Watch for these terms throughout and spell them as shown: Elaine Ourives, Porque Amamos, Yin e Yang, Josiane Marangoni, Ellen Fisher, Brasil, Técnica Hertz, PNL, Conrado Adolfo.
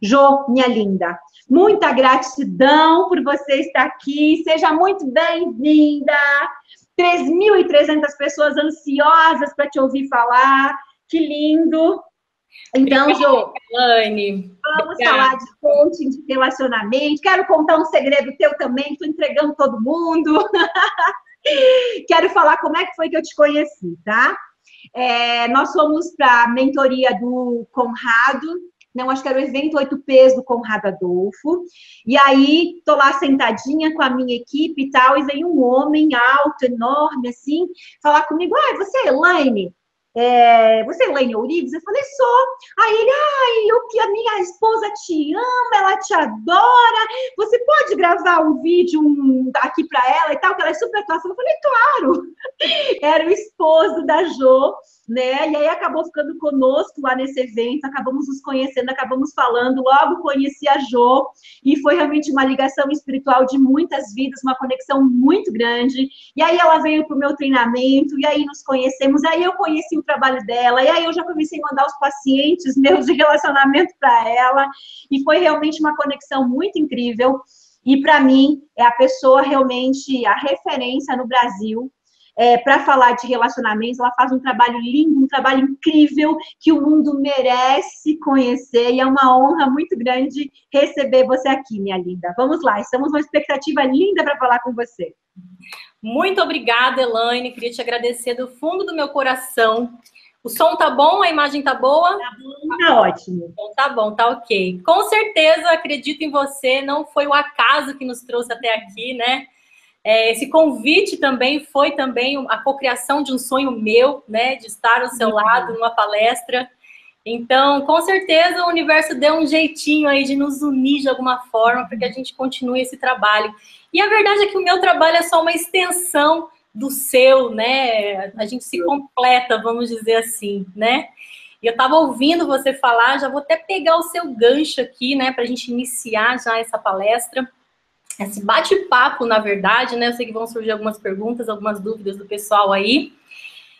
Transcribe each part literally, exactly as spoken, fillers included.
Jo, minha linda, muita gratidão por você estar aqui. Seja muito bem-vinda. três mil e trezentas pessoas ansiosas para te ouvir falar. Que lindo. Então, Jo, Elaine, vamos obrigada. falar de coaching, de relacionamento. Quero contar um segredo teu também, estou entregando todo mundo. Quero falar como é que foi que eu te conheci, tá? É, nós fomos para a mentoria do Conrado, não, acho que era o evento oito P's do Conrado Adolfo. E aí, tô lá sentadinha com a minha equipe e tal, e veio um homem alto, enorme, assim, falar comigo: ah, você é Elaine? É, você é Elaine Ourives? Eu falei, sou. Aí ele, ai, eu, que a minha esposa te ama, ela te adora, você pode gravar um vídeo um, aqui pra ela e tal, que ela é super tua. Eu falei, claro. Era o esposo da Jo, né? E aí acabou ficando conosco lá nesse evento, acabamos nos conhecendo, acabamos falando, logo conheci a Jo, e foi realmente uma ligação espiritual de muitas vidas, uma conexão muito grande. E aí ela veio pro meu treinamento, e aí nos conhecemos, aí eu conheci o trabalho dela, e aí eu já comecei a mandar os pacientes meus de relacionamento para ela, e foi realmente uma conexão muito incrível, e para mim é a pessoa realmente, a referência no Brasil, é, para falar de relacionamentos. Ela faz um trabalho lindo, um trabalho incrível, que o mundo merece conhecer, e é uma honra muito grande receber você aqui, minha linda. Vamos lá, estamos numa expectativa linda para falar com você. Muito obrigada, Elaine. Queria te agradecer do fundo do meu coração. O som tá bom? A imagem tá boa? Tá bom, tá ótimo. Então, tá bom, tá ok. Com certeza, acredito em você. Não foi o acaso que nos trouxe até aqui, né? É, esse convite também foi também a cocriação de um sonho meu, né? De estar ao seu uhum. lado numa palestra. Então, com certeza, o universo deu um jeitinho aí de nos unir de alguma forma para que a gente continue esse trabalho. E a verdade é que o meu trabalho é só uma extensão do seu, né? A gente se completa, vamos dizer assim, né? E eu estava ouvindo você falar, já vou até pegar o seu gancho aqui, né? Para a gente iniciar já essa palestra, esse bate-papo, na verdade, né? Eu sei que vão surgir algumas perguntas, algumas dúvidas do pessoal aí.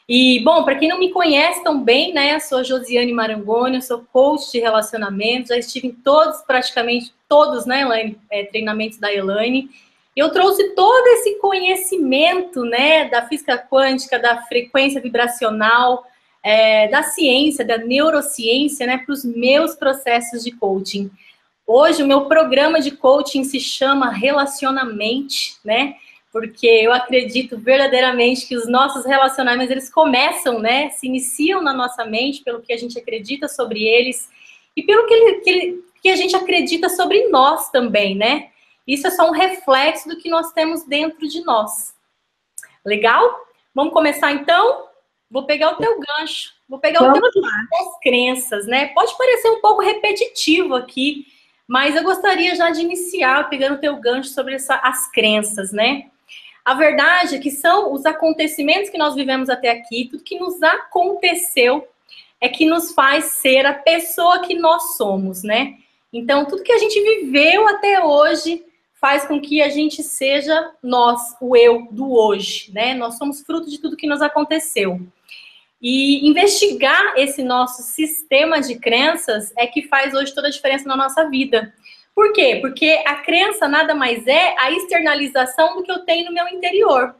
E, bom, para quem não me conhece tão bem, né, sou a Josiane Marangoni, eu sou coach de relacionamento, já estive em todos, praticamente todos, né, Elaine, é, treinamentos da Elaine. Eu trouxe todo esse conhecimento, né, da física quântica, da frequência vibracional, é, da ciência, da neurociência, né, para os meus processos de coaching. Hoje, o meu programa de coaching se chama Relacionamente, né, porque eu acredito verdadeiramente que os nossos relacionamentos, eles começam, né, se iniciam na nossa mente, pelo que a gente acredita sobre eles e pelo que, ele, que, ele, que a gente acredita sobre nós também, né? Isso é só um reflexo do que nós temos dentro de nós. Legal? Vamos começar, então? Vou pegar o teu gancho, vou pegar Vamos o teu gancho das crenças, né? Pode parecer um pouco repetitivo aqui, mas eu gostaria já de iniciar pegando o teu gancho sobre essa, as crenças, né? A verdade é que são os acontecimentos que nós vivemos até aqui, tudo que nos aconteceu é que nos faz ser a pessoa que nós somos, né? Então, tudo que a gente viveu até hoje faz com que a gente seja nós, o eu do hoje, né? Nós somos fruto de tudo que nos aconteceu. E investigar esse nosso sistema de crenças é que faz hoje toda a diferença na nossa vida. Por quê? Porque a crença nada mais é a externalização do que eu tenho no meu interior.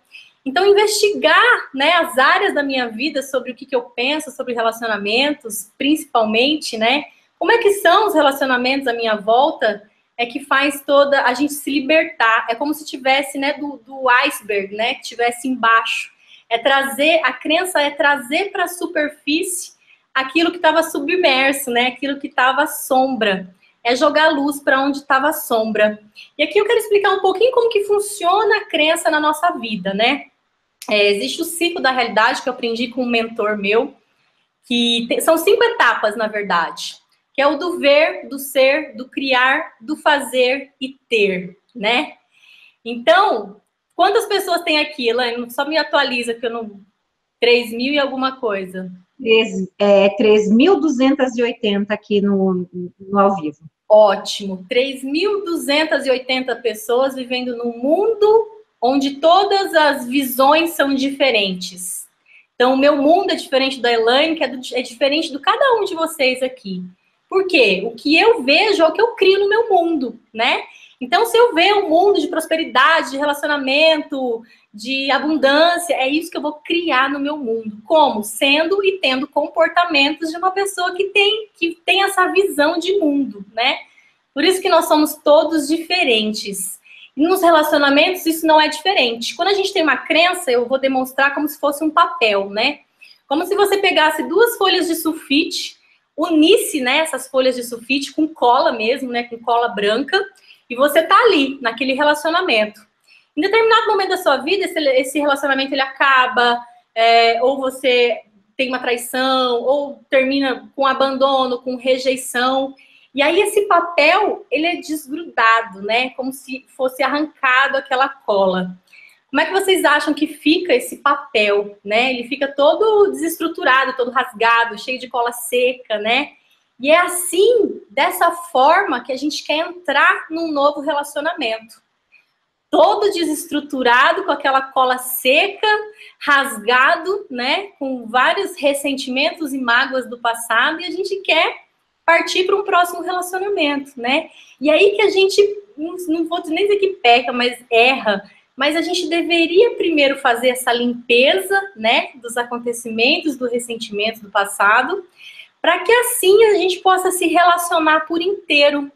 Então, investigar, né, as áreas da minha vida sobre o que, que eu penso, sobre relacionamentos, principalmente, né? Como é que são os relacionamentos à minha volta, é que faz toda a gente se libertar. É como se tivesse, né, do, do iceberg, né, que tivesse embaixo. É trazer, a crença é trazer para a superfície aquilo que estava submerso, né, aquilo que estava à sombra. É jogar luz para onde estava a sombra. E aqui eu quero explicar um pouquinho como que funciona a crença na nossa vida, né? É, existe o ciclo da realidade que eu aprendi com um mentor meu, que tem, são cinco etapas, na verdade, que é o do ver, do ser, do criar, do fazer e ter, né? Então, quantas pessoas tem aqui, Elaine? Só me atualiza, que eu não... três mil e alguma coisa. três mil duzentos e oitenta aqui no, no ao vivo. Ótimo. três mil duzentos e oitenta pessoas vivendo num mundo onde todas as visões são diferentes. Então, o meu mundo é diferente da Elaine, que é, do, é diferente do cada um de vocês aqui. Por quê? O que eu vejo é o que eu crio no meu mundo, né? Então, se eu ver um mundo de prosperidade, de relacionamento, de abundância, é isso que eu vou criar no meu mundo. Como? Sendo e tendo comportamentos de uma pessoa que tem, que tem essa visão de mundo, né? Por isso que nós somos todos diferentes. E nos relacionamentos, isso não é diferente. Quando a gente tem uma crença, eu vou demonstrar como se fosse um papel, né? Como se você pegasse duas folhas de sulfite, unisse, né, essas folhas de sulfite com cola mesmo, né, com cola branca, e você tá ali, naquele relacionamento. Em determinado momento da sua vida, esse, esse relacionamento, ele acaba, é, ou você tem uma traição, ou termina com abandono, com rejeição. E aí esse papel, ele é desgrudado, né? Como se fosse arrancado aquela cola. Como é que vocês acham que fica esse papel, né? Ele fica todo desestruturado, todo rasgado, cheio de cola seca, né? E é assim, dessa forma, que a gente quer entrar num novo relacionamento. Todo desestruturado, com aquela cola seca, rasgado, né? Com vários ressentimentos e mágoas do passado. E a gente quer partir para um próximo relacionamento, né? E aí que a gente, não vou nem dizer que peca, mas erra. Mas a gente deveria primeiro fazer essa limpeza, né? Dos acontecimentos, do ressentimento do passado, para que assim a gente possa se relacionar por inteiro.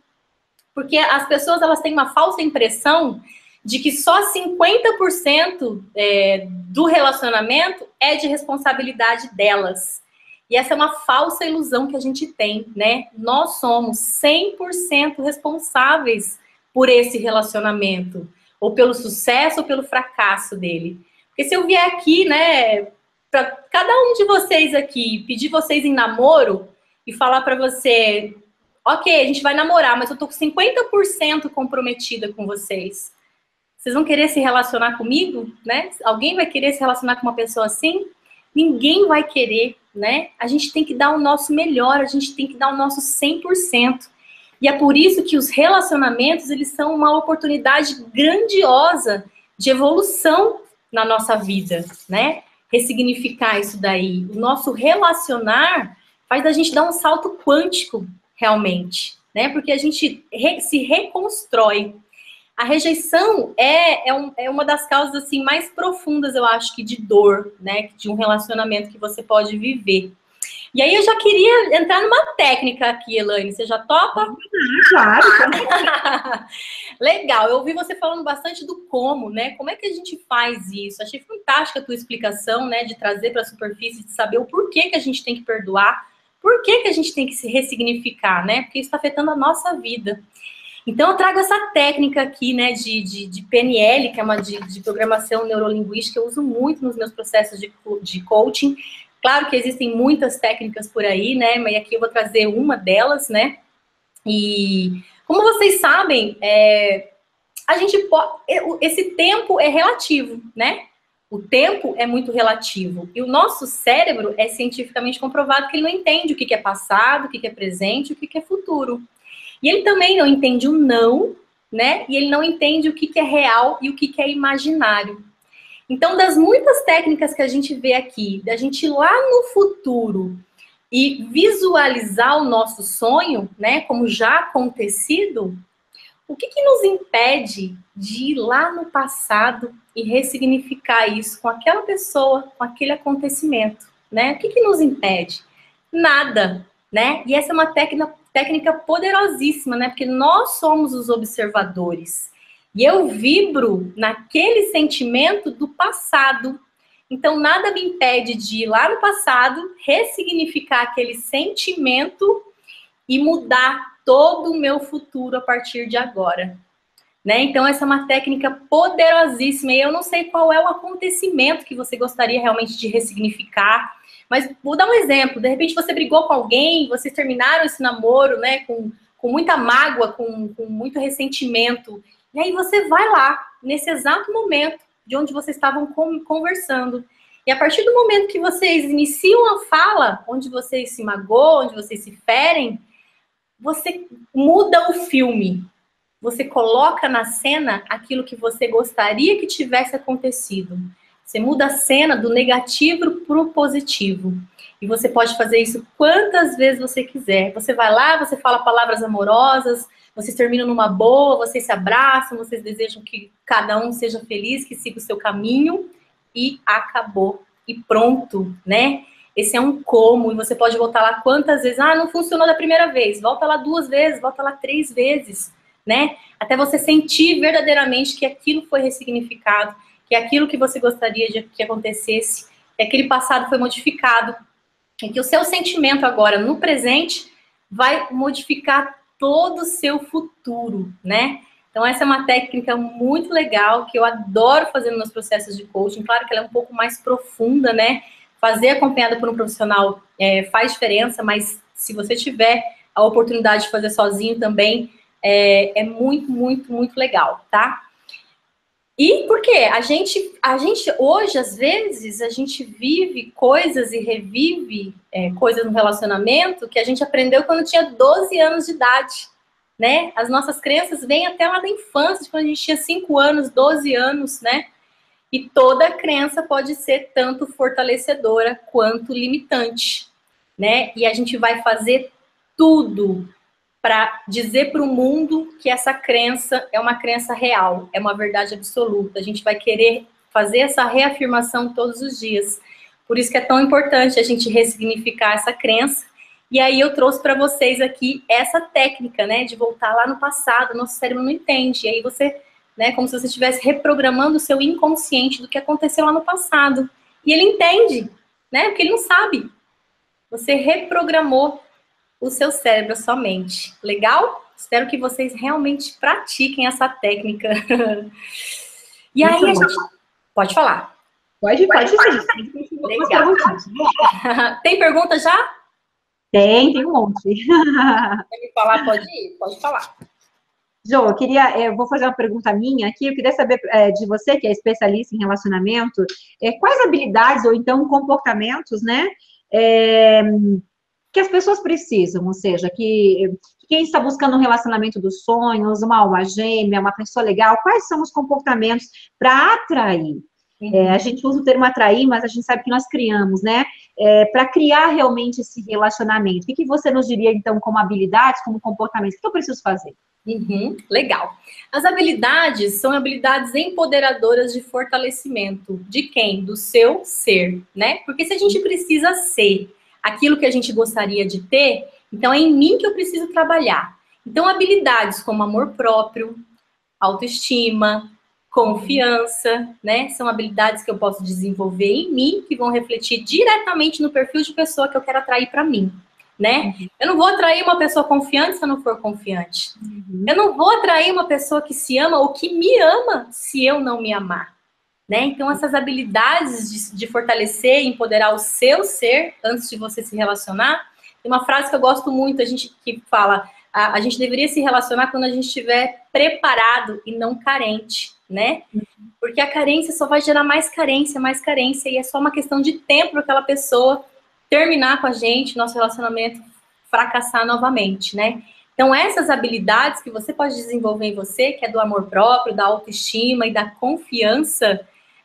Porque as pessoas, elas têm uma falsa impressão de que só cinquenta por cento é, do relacionamento é de responsabilidade delas. E essa é uma falsa ilusão que a gente tem, né? Nós somos cem por cento responsáveis por esse relacionamento, ou pelo sucesso, ou pelo fracasso dele. Porque se eu vier aqui, né, para cada um de vocês aqui, pedir vocês em namoro e falar para você, ok, a gente vai namorar, mas eu tô com cinquenta por cento comprometida com vocês. Vocês vão querer se relacionar comigo, né? Alguém vai querer se relacionar com uma pessoa assim? Ninguém vai querer, né? A gente tem que dar o nosso melhor, a gente tem que dar o nosso cem por cento. E é por isso que os relacionamentos, eles são uma oportunidade grandiosa de evolução na nossa vida, né? Ressignificar isso daí. O nosso relacionar faz a gente dar um salto quântico, realmente, né? Porque a gente re- se reconstrói. A rejeição é, é, um, é uma das causas assim, mais profundas, eu acho, que de dor, né? De um relacionamento que você pode viver. E aí eu já queria entrar numa técnica aqui, Elaine. Você já topa? Claro. Legal. Eu ouvi você falando bastante do como, né? Como é que a gente faz isso? Achei fantástica a tua explicação, né? De trazer para a superfície, de saber o porquê que a gente tem que perdoar, porquê que a gente tem que se ressignificar, né? Porque isso está afetando a nossa vida. Então eu trago essa técnica aqui, né? De, de, de P N L, que é uma de, de programação neurolinguística. Eu uso muito nos meus processos de, de coaching. Claro que existem muitas técnicas por aí, né? Mas aqui eu vou trazer uma delas, né? E como vocês sabem, é, a gente pode, esse tempo é relativo, né? O tempo é muito relativo. E o nosso cérebro é cientificamente comprovado que ele não entende o que é passado, o que é presente, o que é futuro. E ele também não entende o não, né? E ele não entende o que é real e o que é imaginário. Então, das muitas técnicas que a gente vê aqui, da gente ir lá no futuro e visualizar o nosso sonho, né, como já acontecido, o que que nos impede de ir lá no passado e ressignificar isso com aquela pessoa, com aquele acontecimento, né? O que que nos impede? Nada, né? E essa é uma técnica, técnica poderosíssima, né? Porque nós somos os observadores. E eu vibro naquele sentimento do passado. Então, nada me impede de ir lá no passado, ressignificar aquele sentimento e mudar todo o meu futuro a partir de agora. Né? Então, essa é uma técnica poderosíssima. E eu não sei qual é o acontecimento que você gostaria realmente de ressignificar. Mas vou dar um exemplo. De repente, você brigou com alguém, vocês terminaram esse namoro, né, com, com muita mágoa, com, com muito ressentimento. E aí você vai lá, nesse exato momento de onde vocês estavam conversando. E a partir do momento que vocês iniciam a fala, onde vocês se magoam, onde vocês se ferem, você muda o filme. Você coloca na cena aquilo que você gostaria que tivesse acontecido. Você muda a cena do negativo para o positivo. E você pode fazer isso quantas vezes você quiser. Você vai lá, você fala palavras amorosas, vocês terminam numa boa, vocês se abraçam, vocês desejam que cada um seja feliz, que siga o seu caminho. E acabou. E pronto, né? Esse é um como. E você pode voltar lá quantas vezes. Ah, não funcionou da primeira vez. Volta lá duas vezes, volta lá três vezes, né? Até você sentir verdadeiramente que aquilo foi ressignificado, que aquilo que você gostaria de que acontecesse, que aquele passado foi modificado. É que o seu sentimento agora, no presente, vai modificar todo o seu futuro, né? Então, essa é uma técnica muito legal, que eu adoro fazer nos meus processos de coaching. Claro que ela é um pouco mais profunda, né? Fazer acompanhada por um profissional é, faz diferença, mas se você tiver a oportunidade de fazer sozinho também, é, é muito, muito, muito legal, tá? E por quê? A gente, a gente, hoje, às vezes, a gente vive coisas e revive é, coisas no relacionamento que a gente aprendeu quando tinha doze anos de idade, né? As nossas crenças vêm até lá da infância, de quando a gente tinha cinco anos, doze anos, né? E toda crença pode ser tanto fortalecedora quanto limitante, né? E a gente vai fazer tudo para dizer para o mundo que essa crença é uma crença real, é uma verdade absoluta. A gente vai querer fazer essa reafirmação todos os dias. Por isso que é tão importante a gente ressignificar essa crença. E aí eu trouxe para vocês aqui essa técnica, né, de voltar lá no passado. Nosso cérebro não entende. E aí você, né, como se você estivesse reprogramando o seu inconsciente do que aconteceu lá no passado. E ele entende, né, porque ele não sabe. Você reprogramou o seu cérebro somente. Legal? Espero que vocês realmente pratiquem essa técnica. E aí a gente... Pode falar. Pode, pode. Legal. Tem pergunta já? Tem, tem um monte. Quer me falar? Pode ir? Pode falar. Jo, eu queria, eu vou fazer uma pergunta minha aqui, eu queria saber é, de você, que é especialista em relacionamento, é, quais habilidades ou então comportamentos, né, é, que as pessoas precisam, ou seja, que, que quem está buscando um relacionamento dos sonhos, uma alma gêmea, uma pessoa legal, quais são os comportamentos para atrair? É, a gente usa o termo atrair, mas a gente sabe que nós criamos, né? É, para criar realmente esse relacionamento. O que, que você nos diria, então, como habilidades, como comportamentos? O que eu preciso fazer? Uhum, legal. As habilidades são habilidades empoderadoras de fortalecimento. De quem? Do seu ser, né? Porque se a gente precisa ser aquilo que a gente gostaria de ter, então é em mim que eu preciso trabalhar. Então, habilidades como amor próprio, autoestima, confiança, né? São habilidades que eu posso desenvolver em mim, que vão refletir diretamente no perfil de pessoa que eu quero atrair para mim, né? Uhum. Eu não vou atrair uma pessoa confiante se eu não for confiante. Uhum. Eu não vou atrair uma pessoa que se ama ou que me ama se eu não me amar. Né? Então, essas habilidades de, de fortalecer e empoderar o seu ser antes de você se relacionar. Tem uma frase que eu gosto muito, a gente que fala, a, a gente deveria se relacionar quando a gente estiver preparado e não carente, né? Porque a carência só vai gerar mais carência, mais carência, e é só uma questão de tempo para aquela pessoa terminar com a gente, nosso relacionamento fracassar novamente, né? Então, essas habilidades que você pode desenvolver em você, que é do amor próprio, da autoestima e da confiança,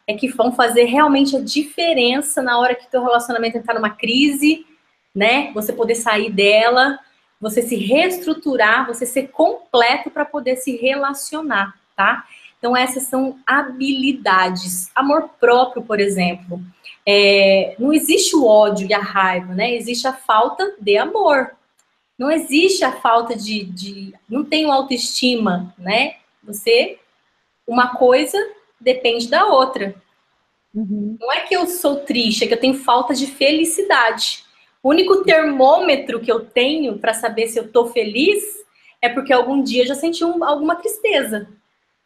é que vão fazer realmente a diferença na hora que teu relacionamento entrar numa crise, né? Você poder sair dela, você se reestruturar, você ser completo para poder se relacionar, tá? Então, essas são habilidades. Amor próprio, por exemplo. É, não existe o ódio e a raiva, né? Existe a falta de amor. Não existe a falta de... de não tem autoestima, né? Você... Uma coisa depende da outra. Uhum. Não é que eu sou triste, é que eu tenho falta de felicidade. O único termômetro que eu tenho para saber se eu tô feliz é porque algum dia eu já senti um, alguma tristeza,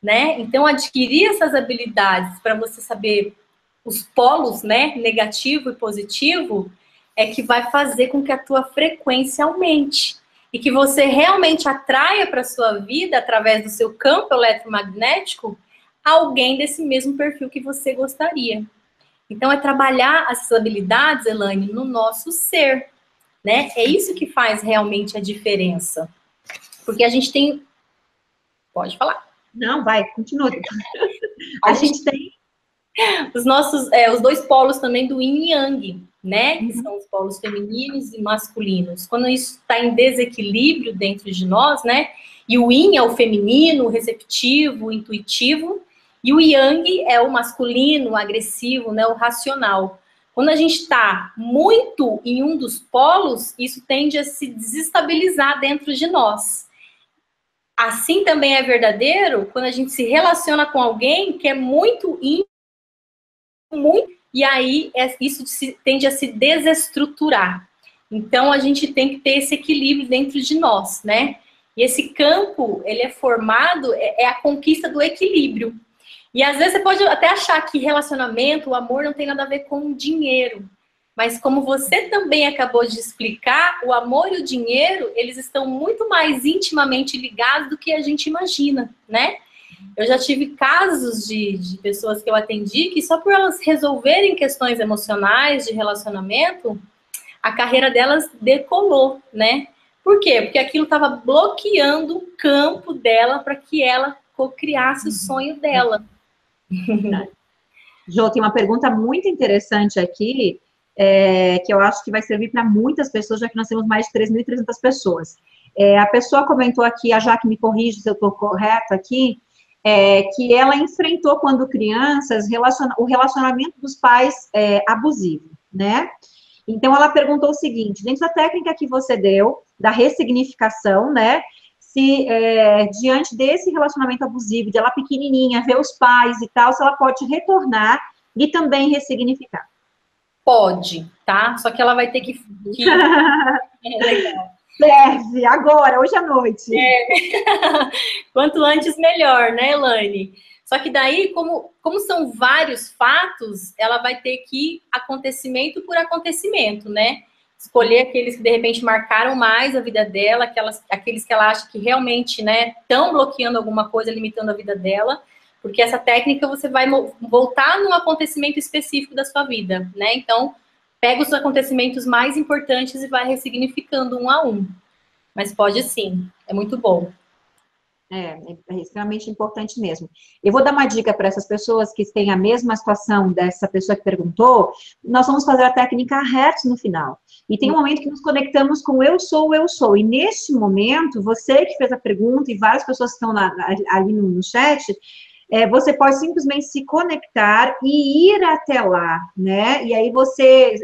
né? Então, adquirir essas habilidades para você saber os polos, né? Negativo e positivo, é que vai fazer com que a tua frequência aumente. E que você realmente atraia para a sua vida, através do seu campo eletromagnético, alguém desse mesmo perfil que você gostaria. Então, é trabalhar essas habilidades, Elaine, no nosso ser, né? É isso que faz realmente a diferença. Porque a gente tem... Pode falar. Não, vai, continua. A gente tem Os nossos, é, os dois polos também do Yin e Yang, né? Que são os polos femininos e masculinos. Quando isso está em desequilíbrio dentro de nós, né? E o Yin é o feminino, receptivo, intuitivo. E o Yang é o masculino, o agressivo, né? O racional. Quando a gente está muito em um dos polos, isso tende a se desestabilizar dentro de nós. Assim também é verdadeiro quando a gente se relaciona com alguém que é muito íntimo, muito, e aí isso tende a se desestruturar. Então, a gente tem que ter esse equilíbrio dentro de nós, né? E esse campo, ele é formado, é a conquista do equilíbrio. E às vezes você pode até achar que relacionamento, o amor não tem nada a ver com o dinheiro. Mas como você também acabou de explicar, o amor e o dinheiro, eles estão muito mais intimamente ligados do que a gente imagina, né? Eu já tive casos de, de pessoas que eu atendi que só por elas resolverem questões emocionais de relacionamento, a carreira delas decolou, né? Por quê? Porque aquilo estava bloqueando o campo dela para que ela cocriasse o sonho dela. Jô, tem uma pergunta muito interessante aqui, é, que eu acho que vai servir para muitas pessoas, já que nós temos mais de três mil e trezentas pessoas. É, a pessoa comentou aqui, a Jaque me corrige se eu estou correta aqui, é, que ela enfrentou, quando crianças, relaciona- o relacionamento dos pais é, abusivo, né? Então, ela perguntou o seguinte, dentro da técnica que você deu, da ressignificação, né? Se, é, diante desse relacionamento abusivo, de ela pequenininha, ver os pais e tal, se ela pode retornar e também ressignificar. Pode, tá? Só que ela vai ter que... É legal. Serve, agora, hoje à noite. É. Quanto antes, melhor, né, Elaine? Só que daí, como, como são vários fatos, ela vai ter que ir acontecimento por acontecimento, né? Escolher aqueles que, de repente, marcaram mais a vida dela, aquelas, aqueles que ela acha que realmente, né, estão bloqueando alguma coisa, limitando a vida dela, porque essa técnica você vai voltar num acontecimento específico da sua vida, né? Então, pega os acontecimentos mais importantes e vai ressignificando um a um. Mas pode sim, é muito bom. É, é extremamente importante mesmo. Eu vou dar uma dica para essas pessoas que têm a mesma situação dessa pessoa que perguntou. Nós vamos fazer a técnica Hertz no final. E tem um momento que nos conectamos com eu sou, eu sou. E neste momento, você que fez a pergunta e várias pessoas que estão lá, ali no chat... É, você pode simplesmente se conectar e ir até lá, né? E aí você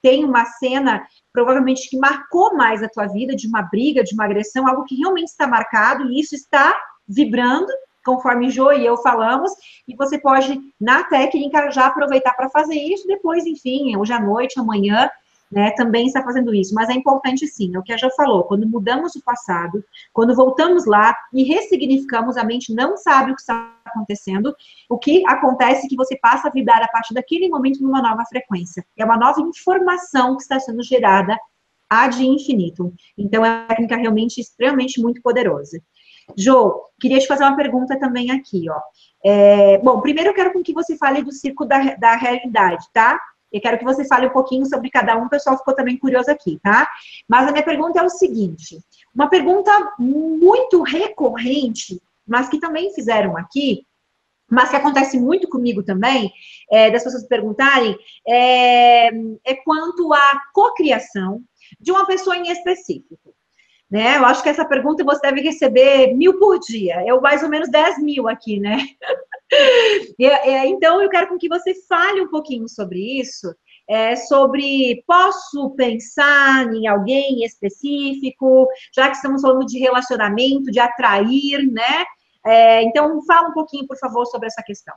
tem uma cena, provavelmente, que marcou mais a tua vida, de uma briga, de uma agressão, algo que realmente está marcado, e isso está vibrando, conforme Jô e eu falamos, e você pode, na técnica, já aproveitar para fazer isso, depois, enfim, hoje à noite, amanhã, né, também está fazendo isso, mas é importante sim, é o que a Jô falou, quando mudamos o passado, quando voltamos lá e ressignificamos, a mente não sabe o que está acontecendo, o que acontece é que você passa a vibrar a partir daquele momento numa nova frequência, é uma nova informação que está sendo gerada ad infinitum, então é uma técnica realmente extremamente muito poderosa. Jô, queria te fazer uma pergunta também aqui, ó. É, bom, primeiro eu quero com que você fale do círculo da, da realidade, tá? Eu quero que você fale um pouquinho sobre cada um, o pessoal ficou também curioso aqui, tá? Mas a minha pergunta é o seguinte, uma pergunta muito recorrente, mas que também fizeram aqui, mas que acontece muito comigo também, é, das pessoas perguntarem, é, é quanto à cocriação de uma pessoa em específico. Né? Eu acho que essa pergunta você deve receber mil por dia, eu mais ou menos dez mil aqui, né? E, é, então, eu quero com que você fale um pouquinho sobre isso, é, sobre posso pensar em alguém específico, já que estamos falando de relacionamento, de atrair, né? É, então, fala um pouquinho, por favor, sobre essa questão.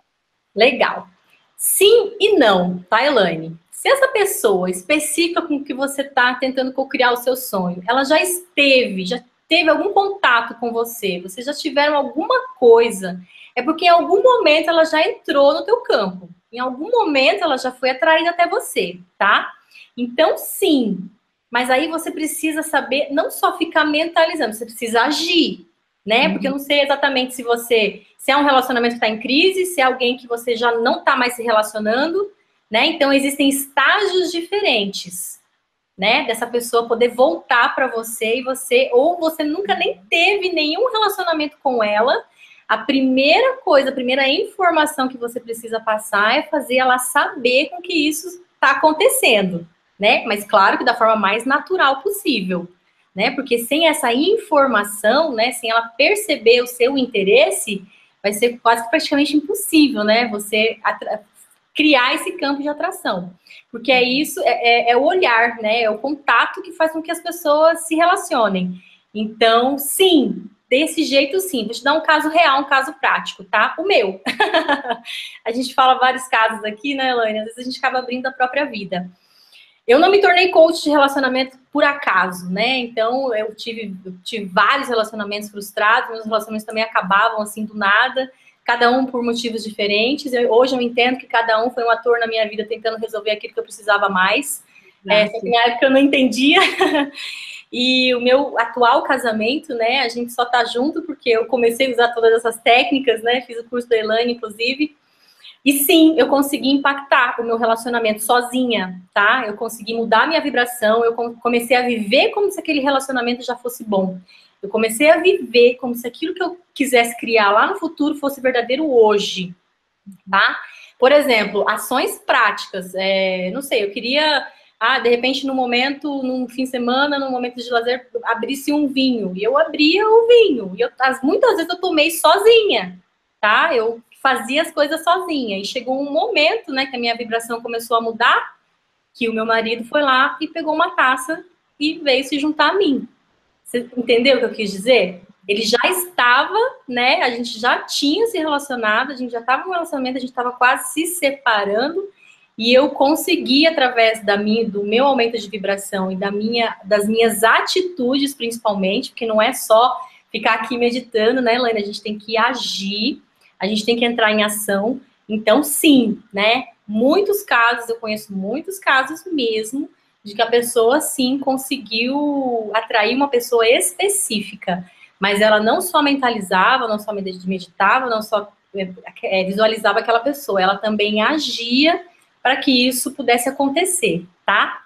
Legal. Sim e não, tá, Elaine? Se essa pessoa específica com que você está tentando cocriar o seu sonho, ela já esteve, já teve algum contato com você, vocês já tiveram alguma coisa... É porque em algum momento ela já entrou no teu campo. Em algum momento ela já foi atraída até você, tá? Então, sim. Mas aí você precisa saber, não só ficar mentalizando, você precisa agir, né? Porque eu não sei exatamente se você... Se é um relacionamento que está em crise, se é alguém que você já não está mais se relacionando, né? Então, existem estágios diferentes, né? Dessa pessoa poder voltar para você e você... Ou você nunca nem teve nenhum relacionamento com ela... A primeira coisa, a primeira informação que você precisa passar é fazer ela saber com que isso está acontecendo, né? Mas claro que da forma mais natural possível, né? Porque sem essa informação, né? Sem ela perceber o seu interesse, vai ser quase que praticamente impossível, né? Você criar esse campo de atração. Porque é isso, é, é, é o olhar, né? É o contato que faz com que as pessoas se relacionem. Então, sim, desse jeito sim. Vou te dar um caso real, um caso prático, tá? O meu. A gente fala vários casos aqui, né, Elaine? Às vezes a gente acaba abrindo a própria vida. Eu não me tornei coach de relacionamento por acaso, né? Então, eu tive, eu tive vários relacionamentos frustrados, meus relacionamentos também acabavam assim do nada, cada um por motivos diferentes. Eu, hoje eu entendo que cada um foi um ator na minha vida tentando resolver aquilo que eu precisava mais. É, na época eu não entendia. E o meu atual casamento, né? A gente só tá junto porque eu comecei a usar todas essas técnicas, né? Fiz o curso da Elaine, inclusive. E sim, eu consegui impactar o meu relacionamento sozinha, tá? Eu consegui mudar minha vibração, eu comecei a viver como se aquele relacionamento já fosse bom. Eu comecei a viver como se aquilo que eu quisesse criar lá no futuro fosse verdadeiro hoje, tá? Por exemplo, ações práticas. É, não sei, eu queria... Ah, de repente, no momento, num fim de semana, num momento de lazer, abrisse um vinho. E eu abria o vinho. E eu, muitas vezes eu tomei sozinha, tá? Eu fazia as coisas sozinha. E chegou um momento, né, que a minha vibração começou a mudar, que o meu marido foi lá e pegou uma taça e veio se juntar a mim. Você entendeu o que eu quis dizer? Ele já estava, né? A gente já tinha se relacionado, a gente já estava num relacionamento, a gente estava quase se separando. E eu consegui, através da minha, do meu aumento de vibração e da minha, das minhas atitudes, principalmente, porque não é só ficar aqui meditando, né, Elaine? A gente tem que agir, a gente tem que entrar em ação. Então, sim, né? Muitos casos, eu conheço muitos casos mesmo, de que a pessoa, sim, conseguiu atrair uma pessoa específica. Mas ela não só mentalizava, não só meditava, não só visualizava aquela pessoa, ela também agia para que isso pudesse acontecer, tá?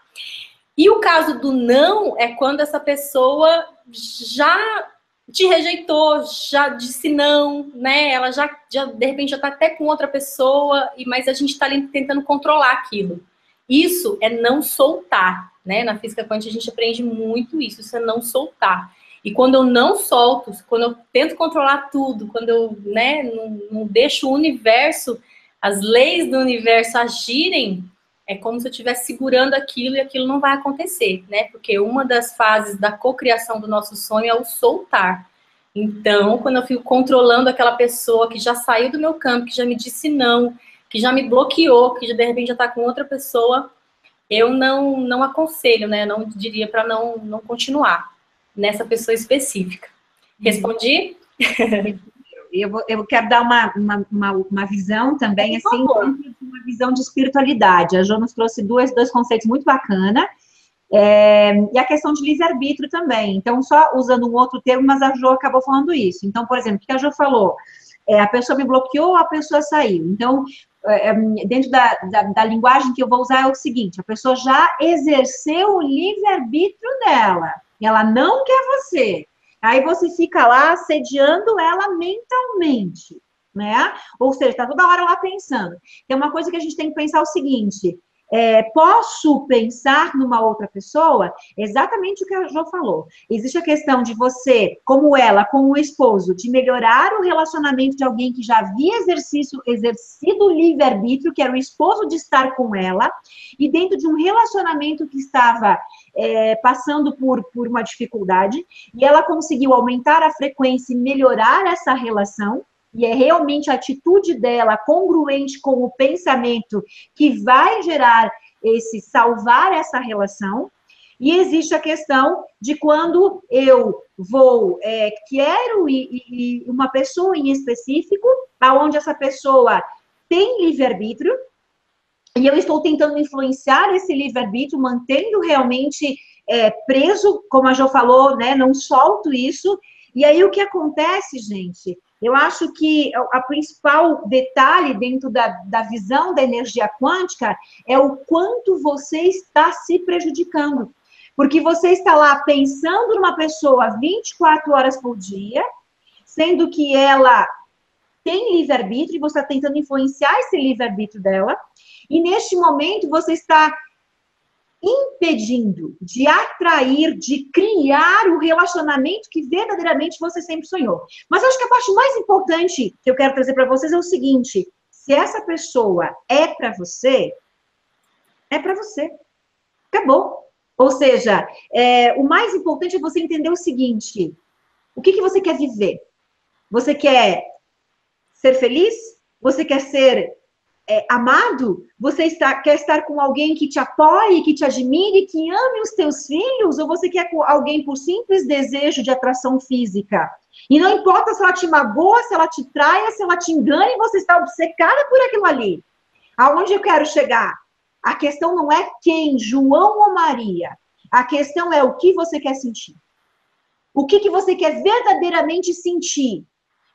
E o caso do não é quando essa pessoa já te rejeitou, já disse não, né? Ela já, já de repente, já tá até com outra pessoa, mas a gente tá ali tentando controlar aquilo. Isso é não soltar, né? Na física quântica a gente aprende muito isso, isso é não soltar. E quando eu não solto, quando eu tento controlar tudo, quando eu, né, não, não deixo o universo... as leis do universo agirem, é como se eu estivesse segurando aquilo e aquilo não vai acontecer, né? Porque uma das fases da cocriação do nosso sonho é o soltar. Então, quando eu fico controlando aquela pessoa que já saiu do meu campo, que já me disse não, que já me bloqueou, que já, de repente já está com outra pessoa, eu não, não aconselho, né? Não diria para não, não continuar nessa pessoa específica. Respondi? Eu, vou, eu quero dar uma, uma, uma, uma visão também, assim, uma visão de espiritualidade. A Jo nos trouxe dois, dois conceitos muito bacanas. É, e a questão de livre-arbítrio também. Então, só usando um outro termo, mas a Jo acabou falando isso. Então, por exemplo, o que a Jo falou? É, a pessoa me bloqueou, a pessoa saiu. Então, é, dentro da, da, da linguagem que eu vou usar é o seguinte, a pessoa já exerceu o livre-arbítrio dela. Ela não quer você. Aí você fica lá assediando ela mentalmente, né? Ou seja, está toda hora lá pensando. Tem uma coisa que a gente tem que pensar o seguinte, é, posso pensar numa outra pessoa? Exatamente o que a Jo falou. Existe a questão de você, como ela, como o esposo, de melhorar o relacionamento de alguém que já havia exercício, exercido o livre-arbítrio, que era o esposo de estar com ela, e dentro de um relacionamento que estava... É, passando por, por uma dificuldade, e ela conseguiu aumentar a frequência e melhorar essa relação, e é realmente a atitude dela congruente com o pensamento que vai gerar esse, salvar essa relação. E existe a questão de quando eu vou, é, quero ir, ir, uma pessoa em específico, aonde essa pessoa tem livre-arbítrio, e eu estou tentando influenciar esse livre-arbítrio, mantendo realmente é, preso, como a Jo falou, né? Não solto isso. E aí o que acontece, gente? Eu acho que a principal detalhe dentro da, da visão da energia quântica é o quanto você está se prejudicando. Porque você está lá pensando numa pessoa vinte e quatro horas por dia, sendo que ela... tem livre-arbítrio e você está tentando influenciar esse livre-arbítrio dela. E neste momento você está impedindo de atrair, de criar o relacionamento que verdadeiramente você sempre sonhou. Mas eu acho que a parte mais importante que eu quero trazer para vocês é o seguinte: se essa pessoa é para você, é para você. Acabou. Ou seja, é, o mais importante é você entender o seguinte: o que que você quer viver? Você quer ser feliz? Você quer ser É, amado? Você está, quer estar com alguém que te apoie, que te admire, que ame os teus filhos? Ou você quer alguém por simples desejo de atração física? E não importa se ela te magoa, se ela te traia, se ela te engana, você está obcecada por aquilo ali. Aonde eu quero chegar? A questão não é quem, João ou Maria. A questão é o que você quer sentir. O que que você quer verdadeiramente sentir?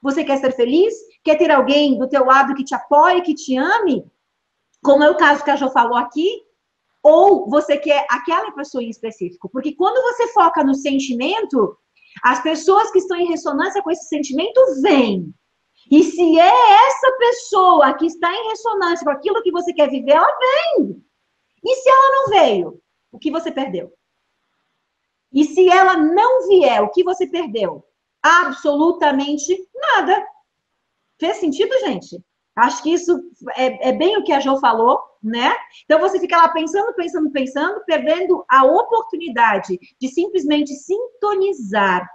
Você quer ser feliz? Quer ter alguém do teu lado que te apoie, que te ame? Como é o caso que a Jo falou aqui? Ou você quer aquela pessoa em específico? Porque quando você foca no sentimento, as pessoas que estão em ressonância com esse sentimento vêm. E se é essa pessoa que está em ressonância com aquilo que você quer viver, ela vem. E se ela não veio, o que você perdeu? E se ela não vier, o que você perdeu? Absolutamente nada. Fez sentido, gente? Acho que isso é, é bem o que a Jo falou, né? Então você fica lá pensando, pensando, pensando, perdendo a oportunidade de simplesmente sintonizar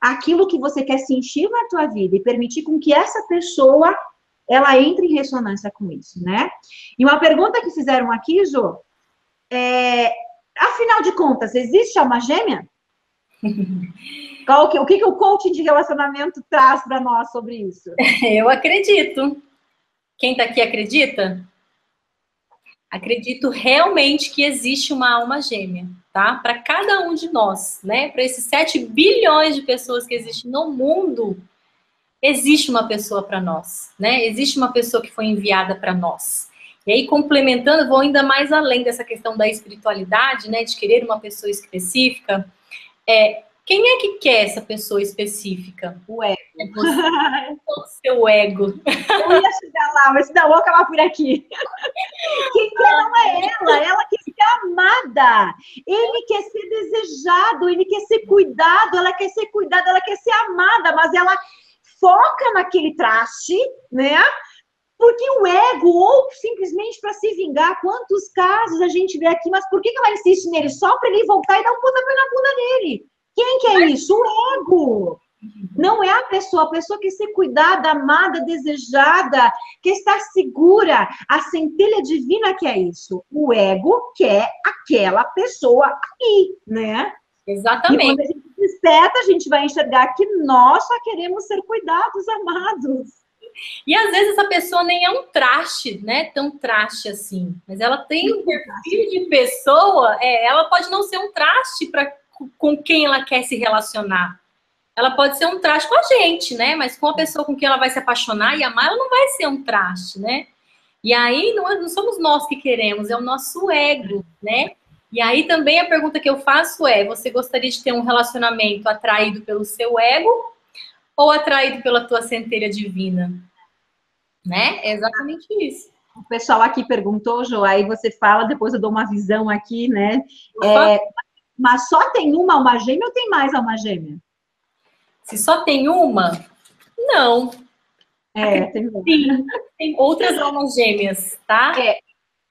aquilo que você quer sentir na tua vida e permitir com que essa pessoa, ela entre em ressonância com isso, né? E uma pergunta que fizeram aqui, Jo, é, afinal de contas, existe alma gêmea? Qual que, o que, que o coaching de relacionamento traz para nós sobre isso? Eu acredito. Quem está aqui acredita? Acredito realmente que existe uma alma gêmea, tá? Para cada um de nós, né? Para esses sete bilhões de pessoas que existem no mundo, existe uma pessoa para nós, né? Existe uma pessoa que foi enviada para nós. E aí, complementando, vou ainda mais além dessa questão da espiritualidade, né? De querer uma pessoa específica. É, quem é que quer essa pessoa específica? O ego. É você, o seu ego. Eu ia chegar lá, mas não, vou acabar por aqui. Quem quer não é ela, ela quer ser amada. Ele quer ser desejado, ele quer ser cuidado, ela quer ser cuidada, ela quer ser amada, mas ela foca naquele traste, né? Porque o ego, ou simplesmente para se vingar, quantos casos a gente vê aqui, mas por que ela insiste nele? Só para ele voltar e dar um pontapé na bunda nele. Quem que é isso? O ego. Não é a pessoa. A pessoa quer ser cuidada, amada, desejada, quer estar segura. A centelha divina que é isso. O ego quer aquela pessoa aqui, né? Exatamente. E quando a gente desperta, a gente vai enxergar que nós só queremos ser cuidados, amados. E às vezes essa pessoa nem é um traste, né? Tão traste assim. Mas ela tem um perfil de pessoa, é, ela pode não ser um traste pra, com quem ela quer se relacionar. Ela pode ser um traste com a gente, né? Mas com a pessoa com quem ela vai se apaixonar e amar, ela não vai ser um traste, né? E aí não, não somos nós que queremos, é o nosso ego, né? E aí também a pergunta que eu faço é: você gostaria de ter um relacionamento atraído pelo seu ego ou atraído pela tua centelha divina? Né? É exatamente isso. O pessoal aqui perguntou, Jo, aí você fala, depois eu dou uma visão aqui, né? É, mas só tem uma alma gêmea ou tem mais alma gêmea? Se só tem uma, não. É, tem, sim, tem outras almas gêmeas, tá? É.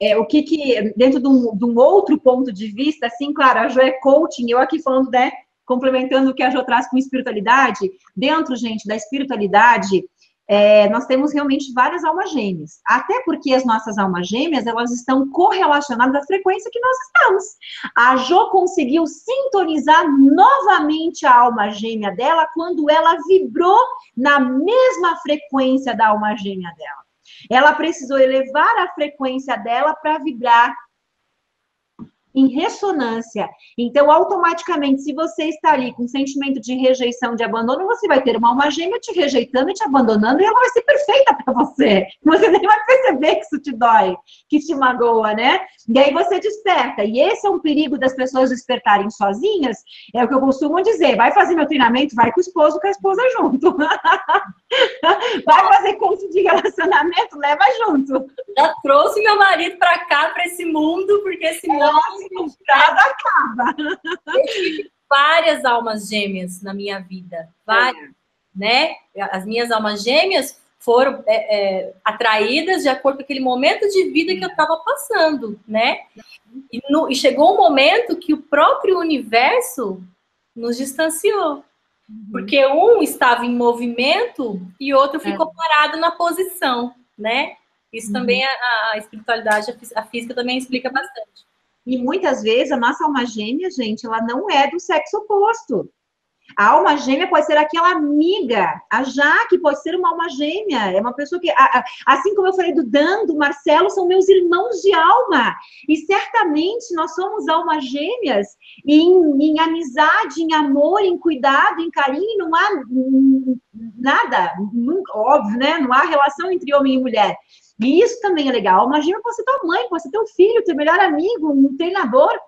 É, o que que, dentro de um, de um outro ponto de vista, assim, claro, a Jo é coaching, eu aqui falando, né? Complementando o que a Jo traz com espiritualidade, dentro, gente, da espiritualidade, é, nós temos realmente várias almas gêmeas. Até porque as nossas almas gêmeas, elas estão correlacionadas à frequência que nós estamos. A Jo conseguiu sintonizar novamente a alma gêmea dela quando ela vibrou na mesma frequência da alma gêmea dela. Ela precisou elevar a frequência dela para vibrar em ressonância. Então, automaticamente, se você está ali com sentimento de rejeição, de abandono, você vai ter uma alma gêmea te rejeitando e te abandonando, e ela vai ser perfeita para você. Você nem vai perceber que isso te dói, que te magoa, né? E aí você desperta. E esse é um perigo das pessoas despertarem sozinhas, é o que eu costumo dizer: vai fazer meu treinamento, vai com o esposo, com a esposa junto. Vai fazer curso de relacionamento, leva junto. Já trouxe meu marido pra cá, pra esse mundo, porque esse mundo acaba. Eu tive várias almas gêmeas na minha vida, várias, é. né? As minhas almas gêmeas foram é, é, atraídas de acordo com aquele momento de vida que eu estava passando, né? E, no, e chegou um momento que o próprio universo nos distanciou. Porque um estava em movimento e outro ficou é. parado na posição, né? Isso uhum. também, a, a espiritualidade, a física também explica bastante. E muitas vezes a nossa alma gêmea, gente, ela não é do sexo oposto. A alma gêmea pode ser aquela amiga, a Jaque pode ser uma alma gêmea, é uma pessoa que, assim como eu falei do Dan, do Marcelo, são meus irmãos de alma, e certamente nós somos almas gêmeas em, em amizade, em amor, em cuidado, em carinho, não há nada, óbvio, né? Não há relação entre homem e mulher. E isso também é legal. Alma gêmea pode ser tua mãe, pode ser teu filho, teu melhor amigo, um treinador,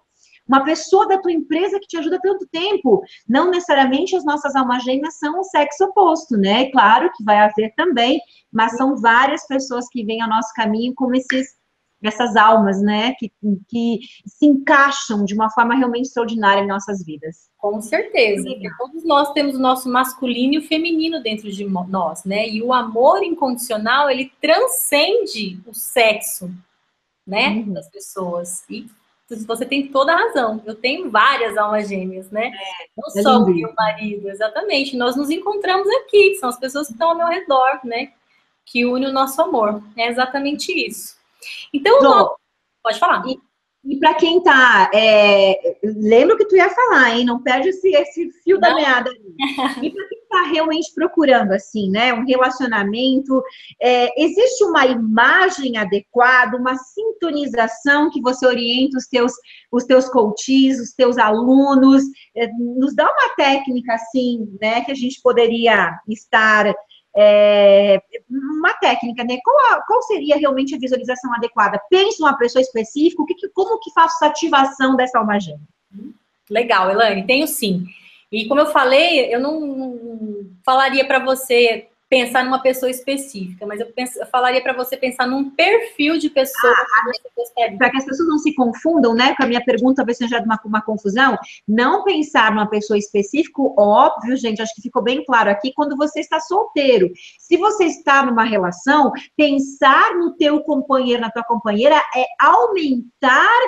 uma pessoa da tua empresa que te ajuda tanto tempo. Não necessariamente as nossas almas gêmeas são o sexo oposto, né? Claro que vai haver também, mas são várias pessoas que vêm ao nosso caminho como esses, essas almas, né? Que, que se encaixam de uma forma realmente extraordinária em nossas vidas. Com certeza. Porque todos nós temos o nosso masculino e o feminino dentro de nós, né? E o amor incondicional, ele transcende o sexo, né? Uhum. Das pessoas. E você tem toda a razão. Eu tenho várias almas gêmeas, né? É, não só o meu marido, exatamente. Nós nos encontramos aqui, são as pessoas que estão ao meu redor, né? Que unem o nosso amor. É exatamente isso. Então, Jô, nós... pode falar. E, e para quem tá... É... Lembra que tu ia falar, hein? Não perde esse, esse fio não. da meada. E para quem tá realmente procurando, assim, né? Um relacionamento. É... Existe uma imagem adequada, uma sintonização que você orienta os teus, os teus coaches, os teus alunos? É... Nos dá uma técnica, assim, né? Que a gente poderia estar... É, uma técnica, né? Qual, a, qual seria realmente a visualização adequada? Pense numa pessoa específica, o que, que, como que faço a ativação dessa alma gêmea? Legal, Elaine, tenho sim. E como eu falei, eu não, não falaria para você pensar numa pessoa específica, mas eu, penso, eu falaria para você pensar num perfil de pessoa. Ah, para que as pessoas não se confundam, né? Com a minha pergunta, talvez seja uma, uma confusão. Não pensar numa pessoa específica, óbvio, gente, acho que ficou bem claro aqui, quando você está solteiro. Se você está numa relação, pensar no teu companheiro, na tua companheira, é aumentar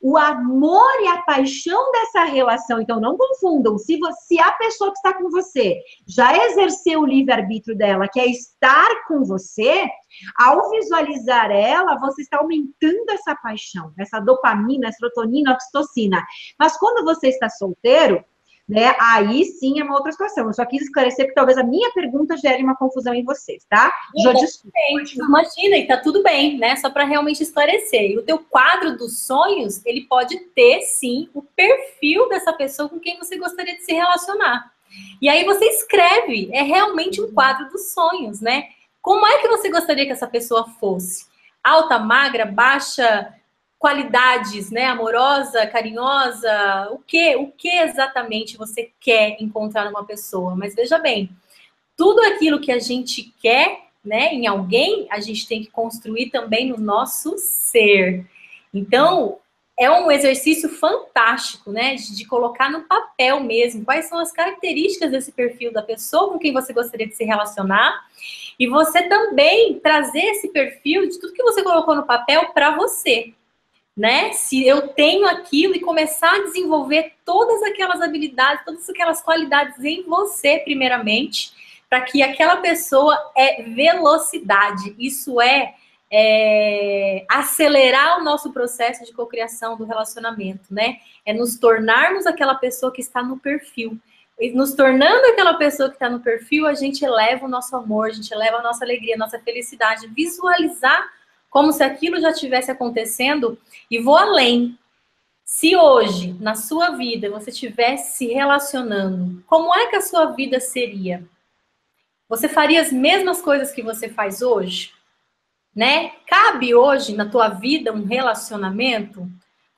o amor e a paixão dessa relação. Então, não confundam. Se, você, se a pessoa que está com você já exerceu o livre-arbítrio dela, que é estar com você, ao visualizar ela, você está aumentando essa paixão, essa dopamina, serotonina, oxitocina. Mas quando você está solteiro, né, aí sim é uma outra situação. Eu só quis esclarecer porque talvez a minha pergunta gere uma confusão em vocês, tá? Já desculpa. Imagina, e tá tudo bem, né? Só para realmente esclarecer. E o teu quadro dos sonhos, ele pode ter, sim, o perfil dessa pessoa com quem você gostaria de se relacionar. E aí você escreve, é realmente um quadro dos sonhos, né? Como é que você gostaria que essa pessoa fosse? Alta, magra, baixa... Qualidades, né? Amorosa, carinhosa, o que, o que exatamente você quer encontrar numa pessoa? Mas veja bem, tudo aquilo que a gente quer, né, em alguém, a gente tem que construir também no nosso ser. Então, é um exercício fantástico, né, de, de colocar no papel mesmo quais são as características desse perfil da pessoa com quem você gostaria de se relacionar e você também trazer esse perfil de tudo que você colocou no papel para você. Né? Se eu tenho aquilo e começar a desenvolver todas aquelas habilidades, todas aquelas qualidades em você, primeiramente, para que aquela pessoa é velocidade. Isso é, é acelerar o nosso processo de cocriação do relacionamento, né? É nos tornarmos aquela pessoa que está no perfil. E nos tornando aquela pessoa que está no perfil, a gente eleva o nosso amor, a gente eleva a nossa alegria, a nossa felicidade. Visualizar como se aquilo já estivesse acontecendo, e vou além. Se hoje, na sua vida, você estivesse se relacionando, como é que a sua vida seria? Você faria as mesmas coisas que você faz hoje? Né? Cabe hoje, na tua vida, um relacionamento?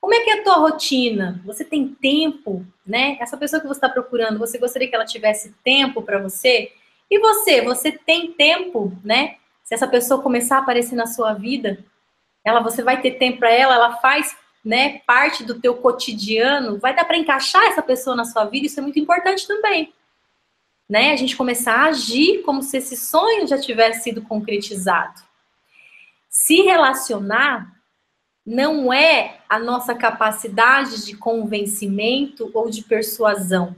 Como é que é a tua rotina? Você tem tempo? Né? Essa pessoa que você está procurando, você gostaria que ela tivesse tempo para você? E você? Você tem tempo, né? Se essa pessoa começar a aparecer na sua vida, ela, você vai ter tempo para ela, ela faz, né, parte do teu cotidiano, vai dar para encaixar essa pessoa na sua vida, isso é muito importante também. Né? A gente começar a agir como se esse sonho já tivesse sido concretizado. Se relacionar não é a nossa capacidade de convencimento ou de persuasão.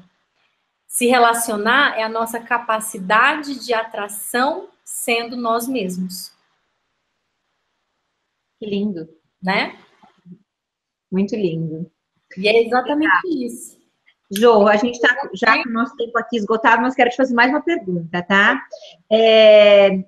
Se relacionar é a nossa capacidade de atração sendo nós mesmos. Que lindo. Né? Muito lindo. E é exatamente Exato. isso. Jo, a gente está já com o nosso tempo aqui esgotado, mas quero te fazer mais uma pergunta, tá? É,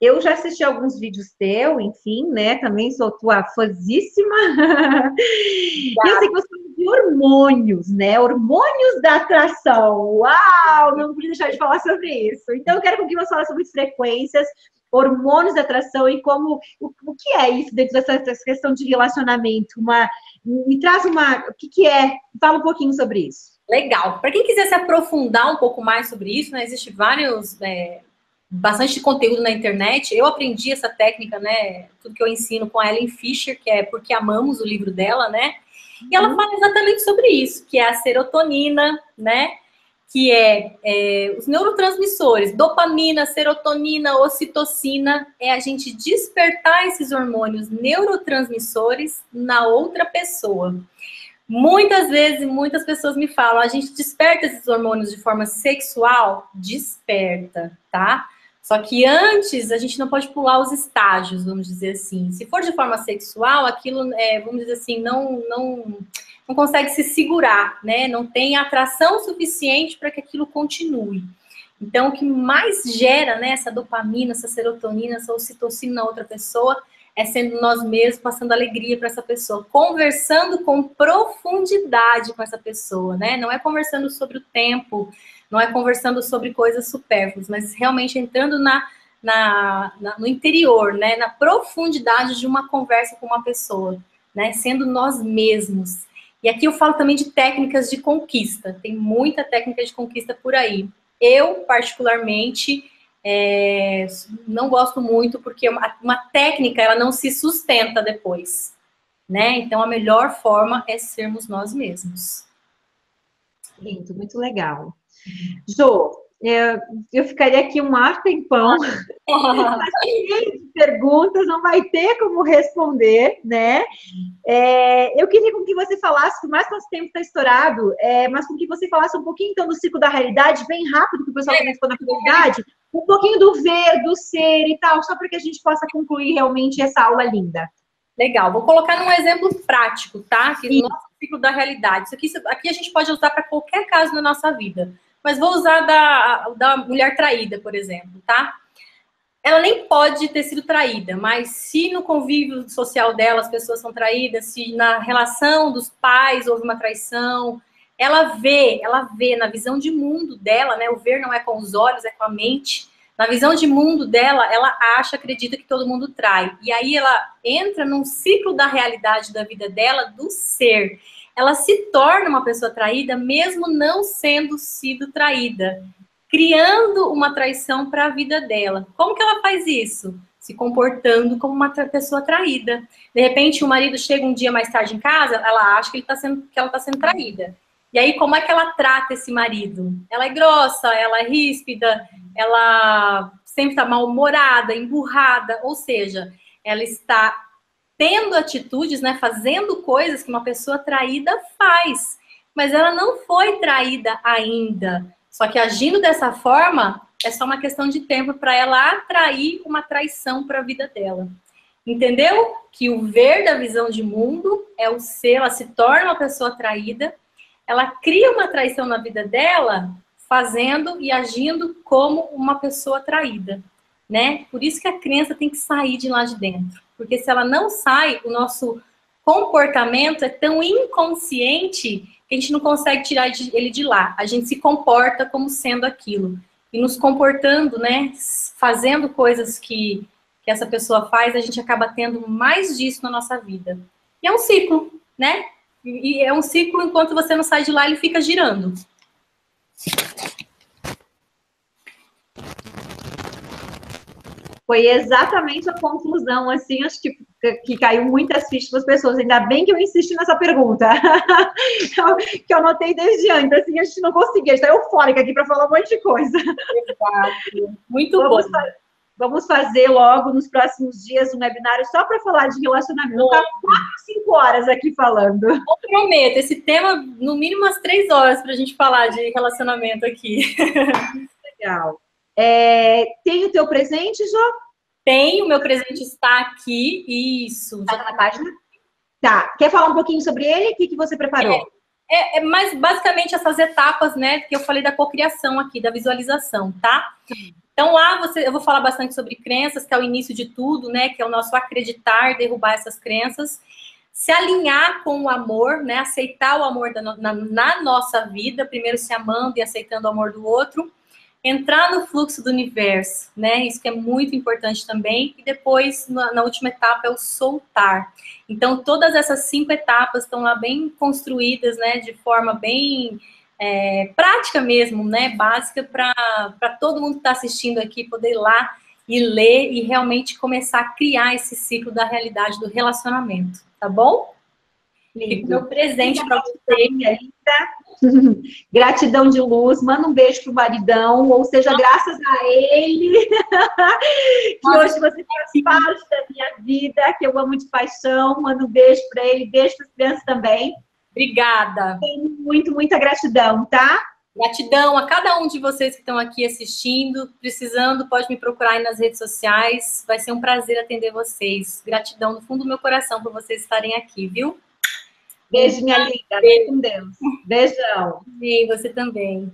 eu já assisti alguns vídeos teus, enfim, né? Também sou tua fãzíssima. Tá. Eu sei que você fala de hormônios, né? Hormônios da atração. Uau! Não podia deixar de falar sobre isso. Então, eu quero que você fale sobre frequências, hormônios da atração e como... O, o que é isso dentro dessa, dessa questão de relacionamento? Uma, me traz uma... O que, que é? Fala um pouquinho sobre isso. Legal. Para quem quiser se aprofundar um pouco mais sobre isso, né? Existe vários... É, bastante conteúdo na internet. Eu aprendi essa técnica, né? Tudo que eu ensino com a Ellen Fisher, que é Porque Amamos, o livro dela, né? E ela uhum. fala exatamente sobre isso, que é a serotonina, né? Que é, é os neurotransmissores, dopamina, serotonina, ocitocina, é a gente despertar esses hormônios neurotransmissores na outra pessoa. Muitas vezes, muitas pessoas me falam, a gente desperta esses hormônios de forma sexual? Desperta, tá? Só que antes, a gente não pode pular os estágios, vamos dizer assim. Se for de forma sexual, aquilo, é, vamos dizer assim, não, não, não consegue se segurar, né? Não tem atração suficiente para que aquilo continue. Então, o que mais gera, né, essa dopamina, essa serotonina, essa ocitocina na outra pessoa, é sendo nós mesmos, passando alegria para essa pessoa. Conversando com profundidade com essa pessoa, né? Não é conversando sobre o tempo, não é conversando sobre coisas supérfluas, mas realmente entrando na, na, na, no interior, né? Na profundidade de uma conversa com uma pessoa, né? Sendo nós mesmos. E aqui eu falo também de técnicas de conquista. Tem muita técnica de conquista por aí. Eu, particularmente, é, não gosto muito, porque uma, uma técnica, ela não se sustenta depois, né? Então, a melhor forma é sermos nós mesmos. Lindo, muito legal. Jo, eu, eu ficaria aqui um ar tempão, perguntas, não vai ter como responder, né? É, eu queria com que você falasse, por mais que nosso tempo está estourado, é, mas com que você falasse um pouquinho, então, do ciclo da realidade, bem rápido, que o pessoal comentou na comunidade, um pouquinho do ver, do ser e tal, só para que a gente possa concluir realmente essa aula linda. Legal, vou colocar num exemplo prático, tá? Que o nosso ciclo da realidade, isso aqui, isso aqui a gente pode usar para qualquer caso na nossa vida. Mas vou usar da, da mulher traída, por exemplo, tá? Ela nem pode ter sido traída, mas se no convívio social dela as pessoas são traídas, se na relação dos pais houve uma traição, ela vê, ela vê na visão de mundo dela, né? O ver não é com os olhos, é com a mente. Na visão de mundo dela, ela acha, acredita que todo mundo trai. E aí ela entra num ciclo da realidade da vida dela, do ser. Ela se torna uma pessoa traída, mesmo não sendo sido traída, criando uma traição para a vida dela. Como que ela faz isso? Se comportando como uma pessoa traída. De repente, o marido chega um dia mais tarde em casa, ela acha que, ele tá sendo, que ela está sendo traída. E aí, como é que ela trata esse marido? Ela é grossa, ela é ríspida, ela sempre está mal-humorada, emburrada, ou seja, ela está... tendo atitudes, né, fazendo coisas que uma pessoa traída faz. Mas ela não foi traída ainda. Só que agindo dessa forma, é só uma questão de tempo para ela atrair uma traição para a vida dela. Entendeu? Que o ver da visão de mundo é o ser, ela se torna uma pessoa traída, ela cria uma traição na vida dela, fazendo e agindo como uma pessoa traída. Né? Por isso que a crença tem que sair de lá de dentro. Porque se ela não sai, o nosso comportamento é tão inconsciente que a gente não consegue tirar ele de lá. A gente se comporta como sendo aquilo. E nos comportando, né, fazendo coisas que, que essa pessoa faz, a gente acaba tendo mais disso na nossa vida. E é um ciclo, né? E é um ciclo, enquanto você não sai de lá, ele fica girando. Foi exatamente a conclusão, assim, acho que, que caiu muitas fichas para as pessoas. Ainda bem que eu insisti nessa pergunta, que eu anotei desde antes, assim, a gente não conseguia, a gente está eufórica aqui para falar um monte de coisa. Exato. Muito vamos bom. Fa vamos fazer logo, nos próximos dias, um webinário só para falar de relacionamento. Vou ficar quatro, cinco horas aqui falando. Eu prometo, esse tema, no mínimo umas três horas para a gente falar de relacionamento aqui. Legal. É, tem o teu presente, Jô? Tem, o meu presente está aqui, isso. Está na página? Tá, quer falar um pouquinho sobre ele? O que, que você preparou? É, é, é mais basicamente essas etapas, né, que eu falei da cocriação aqui, da visualização, tá? Então lá você, eu vou falar bastante sobre crenças, que é o início de tudo, né, que é o nosso acreditar, derrubar essas crenças, se alinhar com o amor, né, aceitar o amor da, na, na nossa vida, primeiro se amando e aceitando o amor do outro, entrar no fluxo do universo, né? Isso que é muito importante também. E depois, na, na última etapa, é o soltar. Então, todas essas cinco etapas estão lá bem construídas, né? De forma bem é, prática mesmo, né? Básica, para todo mundo que está assistindo aqui poder ir lá e ler e realmente começar a criar esse ciclo da realidade do relacionamento, tá bom? Lindo. Meu presente para você, linda. Gratidão de luz, manda um beijo pro maridão, ou seja, nossa, graças a ele que nossa, hoje você faz parte da minha vida, que eu amo de paixão, manda um beijo para ele, beijo para as crianças também. Obrigada. Tenho muito, muita gratidão, tá? Gratidão a cada um de vocês que estão aqui assistindo, precisando, pode me procurar aí nas redes sociais, vai ser um prazer atender vocês. Gratidão no fundo do meu coração por vocês estarem aqui, viu? Beijo, minha linda. Beijo com Deus. Beijão. E você também.